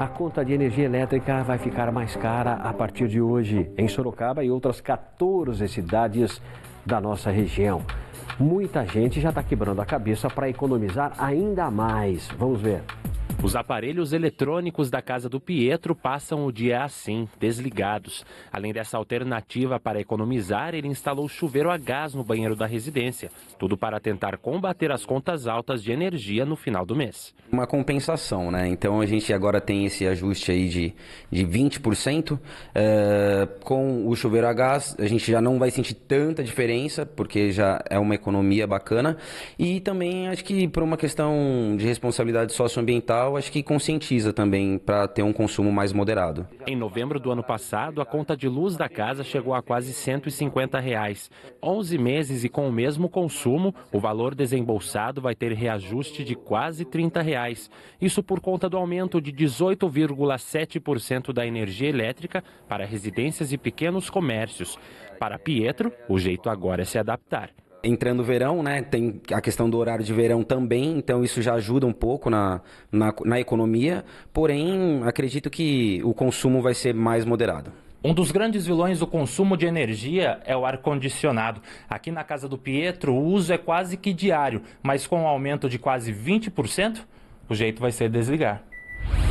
A conta de energia elétrica vai ficar mais cara a partir de hoje em Sorocaba e outras 14 cidades da nossa região. Muita gente já está quebrando a cabeça para economizar ainda mais. Vamos ver. Os aparelhos eletrônicos da casa do Pietro passam o dia assim, desligados. Além dessa alternativa para economizar, ele instalou chuveiro a gás no banheiro da residência. Tudo para tentar combater as contas altas de energia no final do mês. Uma compensação, né? Então a gente agora tem esse ajuste aí de 20%. Com o chuveiro a gás, a gente já não vai sentir tanta diferença, porque já é uma economia bacana. E também acho que por uma questão de responsabilidade socioambiental, acho que conscientiza também para ter um consumo mais moderado. Em novembro do ano passado, a conta de luz da casa chegou a quase R$ 150. 11 meses e com o mesmo consumo, o valor desembolsado vai ter reajuste de quase R$ 30. Isso por conta do aumento de 18,7% da energia elétrica para residências e pequenos comércios. Para Pietro, o jeito agora é se adaptar. Entrando o verão, né? Tem a questão do horário de verão também, então isso já ajuda um pouco na economia, porém acredito que o consumo vai ser mais moderado. Um dos grandes vilões do consumo de energia é o ar-condicionado. Aqui na casa do Pietro, o uso é quase que diário, mas com um aumento de quase 20%, o jeito vai ser desligar.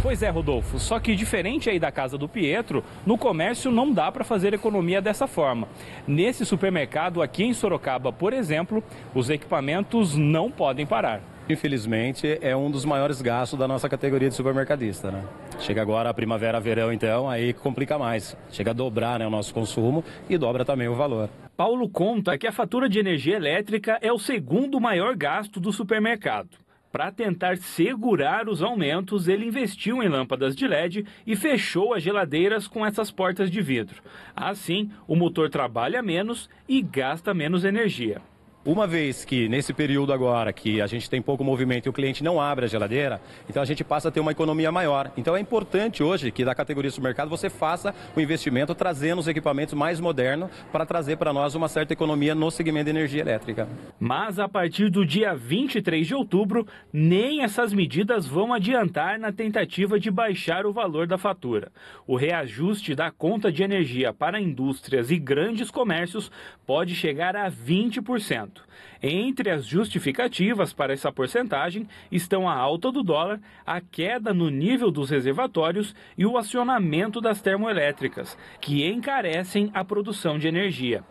Pois é, Rodolfo, só que diferente aí da casa do Pietro, no comércio não dá para fazer economia dessa forma. Nesse supermercado aqui em Sorocaba, por exemplo, os equipamentos não podem parar. Infelizmente, é um dos maiores gastos da nossa categoria de supermercadista, né? Chega agora a primavera, verão, então, aí complica mais. Chega a dobrar, né, o nosso consumo e dobra também o valor. Paulo conta que a fatura de energia elétrica é o segundo maior gasto do supermercado. Para tentar segurar os aumentos, ele investiu em lâmpadas de LED e fechou as geladeiras com essas portas de vidro. Assim, o motor trabalha menos e gasta menos energia. Uma vez que, nesse período agora, que a gente tem pouco movimento e o cliente não abre a geladeira, então a gente passa a ter uma economia maior. Então é importante hoje que da categoria supermercado você faça o investimento trazendo os equipamentos mais modernos para trazer para nós uma certa economia no segmento de energia elétrica. Mas a partir do dia 23 de outubro, nem essas medidas vão adiantar na tentativa de baixar o valor da fatura. O reajuste da conta de energia para indústrias e grandes comércios pode chegar a 20%. Entre as justificativas para essa porcentagem estão a alta do dólar, a queda no nível dos reservatórios e o acionamento das termoelétricas, que encarecem a produção de energia.